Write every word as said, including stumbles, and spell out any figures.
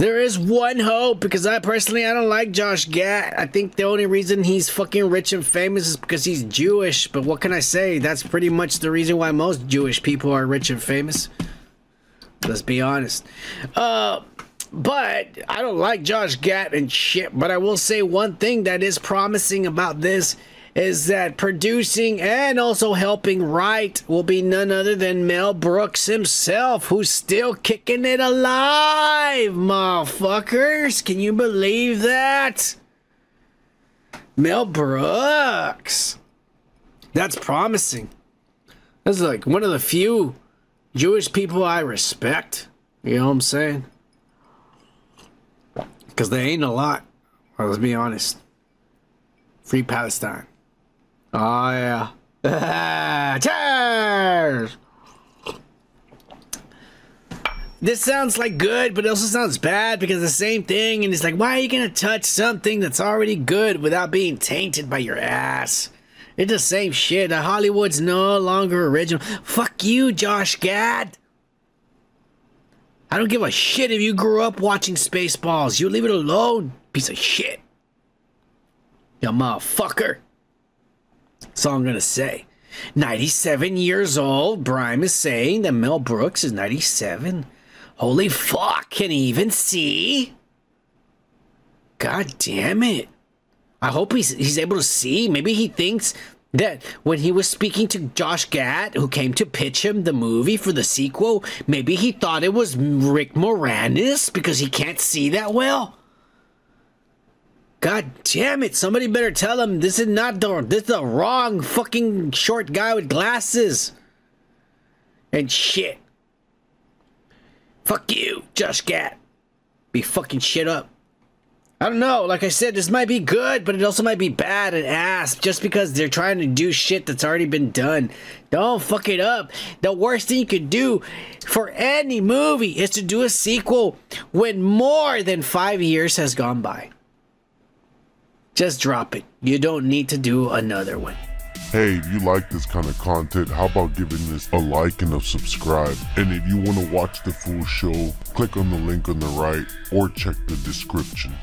There is one hope, because I personally, I don't like Josh Gatt. I think the only reason he's fucking rich and famous is because he's Jewish. But what can I say? That's pretty much the reason why most Jewish people are rich and famous. Let's be honest. Uh, but I don't like Josh Gatt and shit. But I will say one thing that is promising about this is that producing and also helping write will be none other than Mel Brooks himself, who's still kicking it alive, motherfuckers. Can you believe that? Mel Brooks. That's promising. That's like one of the few Jewish people I respect. You know what I'm saying? Because they ain't a lot. Well, let's be honest. Free Palestine. Oh, yeah. Cheers! This sounds like good, but it also sounds bad because it's the same thing. And it's like, why are you going to touch something that's already good without being tainted by your ass? It's the same shit. Hollywood's no longer original. Fuck you, Josh Gad. I don't give a shit if you grew up watching Spaceballs. You leave it alone, piece of shit. You motherfucker. That's all I'm going to say. ninety-seven years old. Brian is saying that Mel Brooks is ninety-seven. Holy fuck. Can he even see? God damn it. I hope he's, he's able to see. Maybe he thinks that when he was speaking to Josh Gatt, who came to pitch him the movie for the sequel, maybe he thought it was Rick Moranis because he can't see that well. God damn it! Somebody better tell him this is not the this is the wrong fucking short guy with glasses and shit. Fuck you, Josh Gatt. Be fucking shit up. I don't know. Like I said, this might be good, but it also might be bad and ass just because they're trying to do shit that's already been done. Don't fuck it up. The worst thing you could do for any movie is to do a sequel when more than five years has gone by. Just drop it. You don't need to do another one. Hey, if you like this kind of content, how about giving this a like and a subscribe? And if you want to watch the full show, click on the link on the right or check the description.